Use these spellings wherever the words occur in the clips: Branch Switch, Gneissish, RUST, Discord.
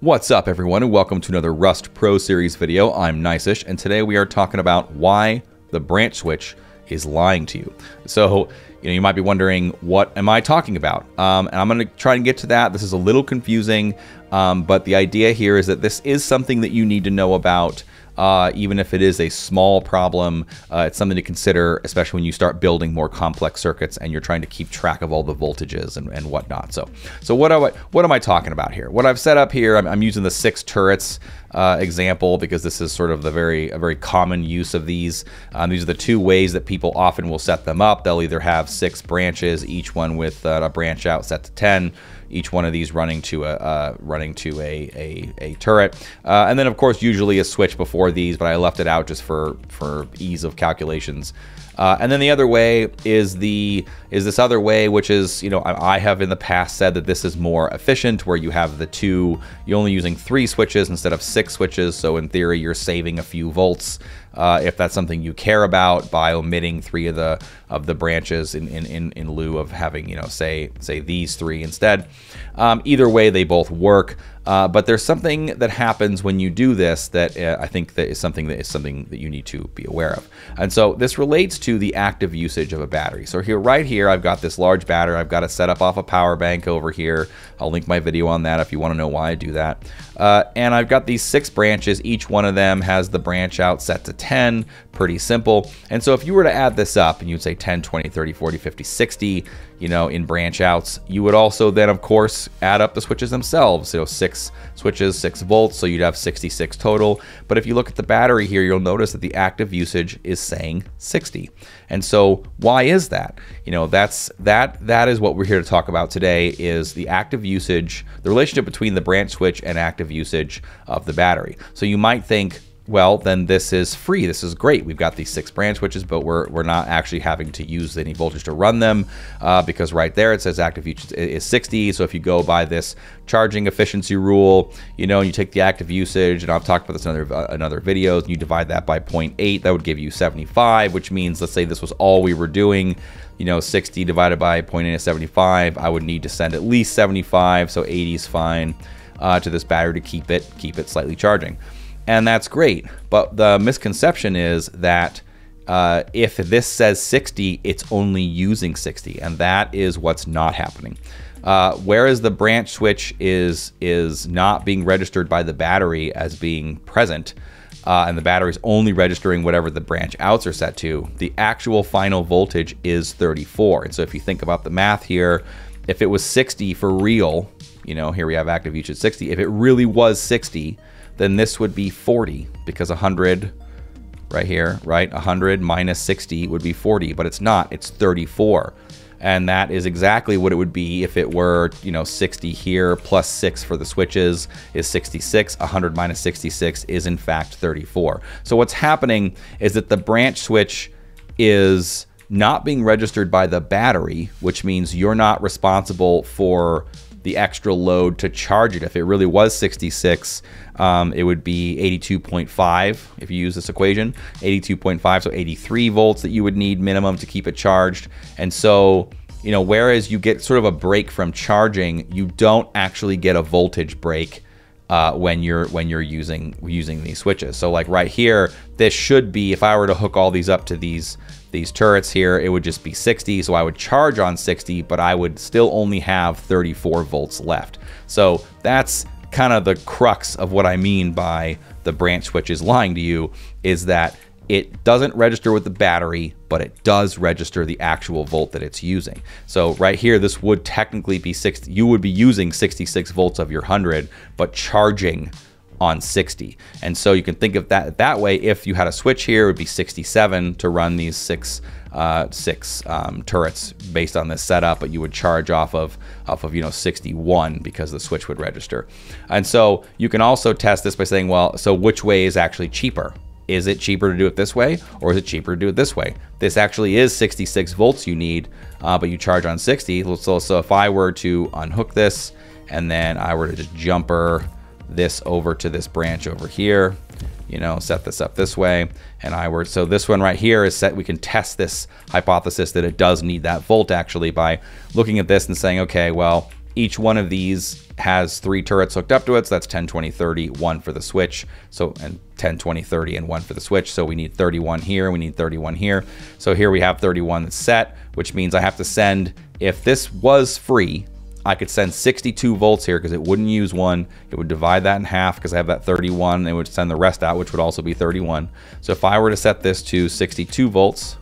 What's up everyone, and welcome to another Rust Pro Series video. I'm Gneissish, and today we are talking about why the branch switch is lying to you. So, you might be wondering, what am I talking about? And I'm gonna try and get to that. This is a little confusing, but the idea here is that this is something that you need to know about, even if it is a small problem. It's something to consider, especially when you start building more complex circuits and you're trying to keep track of all the voltages and whatnot. So what am I talking about here? What I've set up here, I'm using the 6 turrets example because this is sort of a very common use of these. These are the two ways that people often will set them up. They'll either have 6 branches, each one with a branch out set to 10. Each one of these running to a turret, and then of course usually a switch before these, but I left it out just for ease of calculations. And then the other way is this other way, which is, I have in the past said that this is more efficient, where you have you're only using 3 switches instead of 6 switches. So in theory, you're saving a few volts, if that's something you care about, by omitting 3 of the branches in lieu of having, say these 3 instead. Either way, they both work. But there's something that happens when you do this that I think that is something that you need to be aware of. And so this relates to the active usage of a battery. So right here, I've got this large battery. I've got it set up off a power bank over here. I'll link my video on that if you want to know why I do that. And I've got these 6 branches. Each one of them has the branch out set to 10, pretty simple. And so if you were to add this up and you'd say 10, 20, 30, 40, 50, 60, in branch outs, you would also then of course add up the switches themselves. 6 switches, 6 volts, so you'd have 66 total. But if you look at the battery here, you'll notice that the active usage is saying 60. And so why is that? That is what we're here to talk about today, is the active usage, the relationship between the branch switch and active usage of the battery. So you might think, well, then this is free. This is great. We've got these 6 branch switches, but we're not actually having to use any voltage to run them, because right there it says active usage is 60. So if you go by this charging efficiency rule, and you take the active usage, and I've talked about this in other videos, and you divide that by 0.8, that would give you 75, which means, let's say this was all we were doing, 60 divided by 0.8 is 75. I would need to send at least 75, so 80 is fine, to this battery to keep it slightly charging. And that's great, but the misconception is that if this says 60, it's only using 60, and that is what's not happening. Whereas the branch switch is not being registered by the battery as being present, and the battery's only registering whatever the branch outs are set to, the actual final voltage is 34. And so if you think about the math here, if it was 60 for real, here we have active usage 60, if it really was 60, then this would be 40, because 100 right here, right? 100 minus 60 would be 40, but it's not, it's 34. And that is exactly what it would be if it were, 60 here plus 6 for the switches is 66. 100 minus 66 is in fact 34. So what's happening is that the branch switch is not being registered by the battery, which means you're not responsible for the extra load to charge it. If it really was 66, it would be 82.5 if you use this equation, 82.5, so 83 volts that you would need minimum to keep it charged. And so, whereas you get sort of a break from charging, you don't actually get a voltage break when you're using these switches. So like right here, this should be, if I were to hook all these up to these turrets here, it would just be 60. So I would charge on 60, but I would still only have 34 volts left. So that's kind of the crux of what I mean by the branch switch is lying to you, is that it doesn't register with the battery, but it does register the actual volt that it's using. So right here, this would technically be 60. You would be using 66 volts of your 100, but charging on 60. And so you can think of that way. If you had a switch here, it would be 67 to run these six turrets based on this setup, but you would charge off of 61 because the switch would register. And so you can also test this by saying, well, so which way is actually cheaper? Is it cheaper to do it this way, or is it cheaper to do it this way? This actually is 66 volts you need, but you charge on 60. So if I were to unhook this and then I were to just jumper this over to this branch over here, set this up this way, and so this one right here is set. We can test this hypothesis that it does need that volt actually by looking at this and saying, okay, well, Each one of these has 3 turrets hooked up to it. So that's 10, 20, 30, 1 for the switch. So, and 10, 20, 30, and 1 for the switch. So we need 31 here, and we need 31 here. So here we have 31 that's set, which means I have to send, if this was free, I could send 62 volts here because it wouldn't use 1. It would divide that in half because I have that 31, and it would send the rest out, which would also be 31. So if I were to set this to 62 volts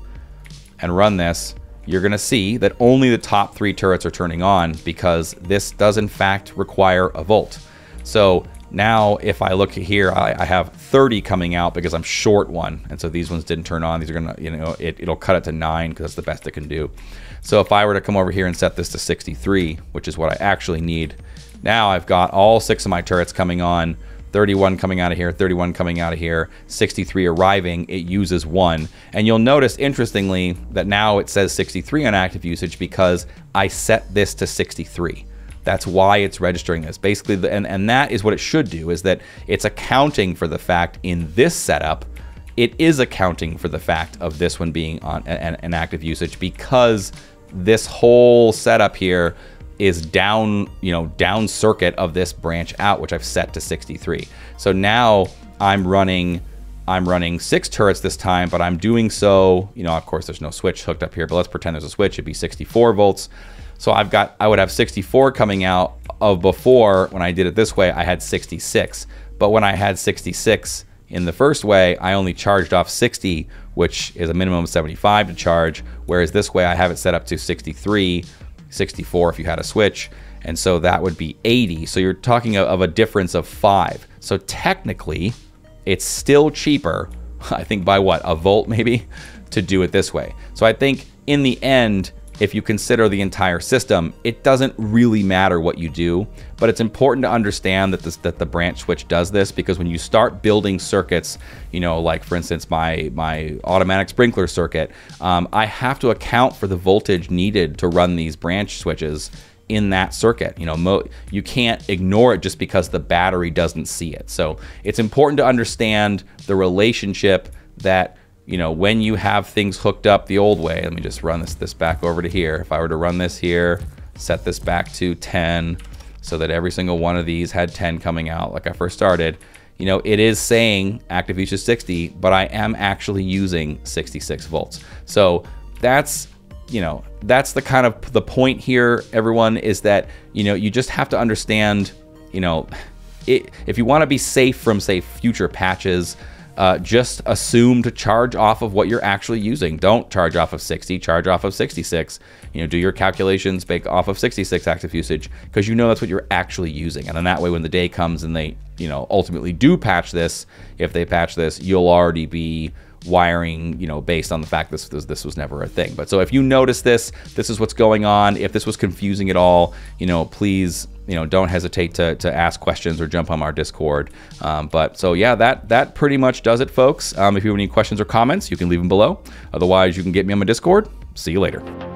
and run this, you're gonna see that only the top 3 turrets are turning on because this does in fact require a volt. So now if I look here, I have 30 coming out because I'm short 1. And so these ones didn't turn on. These are gonna, you know, it'll cut it to 9 because that's the best it can do. So if I were to come over here and set this to 63, which is what I actually need, now I've got all 6 of my turrets coming on, 31 coming out of here, 31 coming out of here, 63 arriving, it uses 1. And you'll notice, interestingly, that now it says 63 on active usage because I set this to 63. That's why it's registering this. Basically, and that is what it should do, is that it's accounting for the fact in this setup, it is accounting for the fact of this one being on an active usage because this whole setup here is down, you know, down circuit of this branch out, which I've set to 63. So now I'm running 6 turrets this time, but I'm doing so, you know, of course there's no switch hooked up here, but let's pretend there's a switch, it'd be 64 volts. So I've got, I would have 64 coming out of before. When I did it this way, I had 66, but when I had 66 in the first way, I only charged off 60, which is a minimum of 75 to charge. Whereas this way I have it set up to 63, 64 if you had a switch, and so that would be 80. So you're talking of a difference of 5. So technically, it's still cheaper, I think by what, a volt maybe, to do it this way. So I think in the end, if you consider the entire system, it doesn't really matter what you do, but it's important to understand that the branch switch does this, because when you start building circuits, you know, like for instance, my automatic sprinkler circuit, I have to account for the voltage needed to run these branch switches in that circuit. You know, you can't ignore it just because the battery doesn't see it. So it's important to understand the relationship that, you know, when you have things hooked up the old way, let me just run this back over to here. If I were to run this here, set this back to 10 so that every single one of these had 10 coming out like I first started, you know, it is saying active usage 60, but I am actually using 66 volts. So that's, you know, that's the kind of the point here, everyone, is that, you know, you just have to understand, you know, if you want to be safe from, say, future patches, just assume to charge off of what you're actually using. Don't charge off of 60, charge off of 66. You know, do your calculations, bake off of 66 active usage, because you know that's what you're actually using. And then that way, when the day comes and they, you know, ultimately do patch this, if they patch this, you'll already be wiring, you know, based on the fact this was never a thing. But so if you notice this is what's going on. If this was confusing at all, you know, please, you know, don't hesitate to ask questions or jump on our Discord. But so yeah, that pretty much does it, folks. If you have any questions or comments, you can leave them below. Otherwise, you can get me on my Discord. See you later.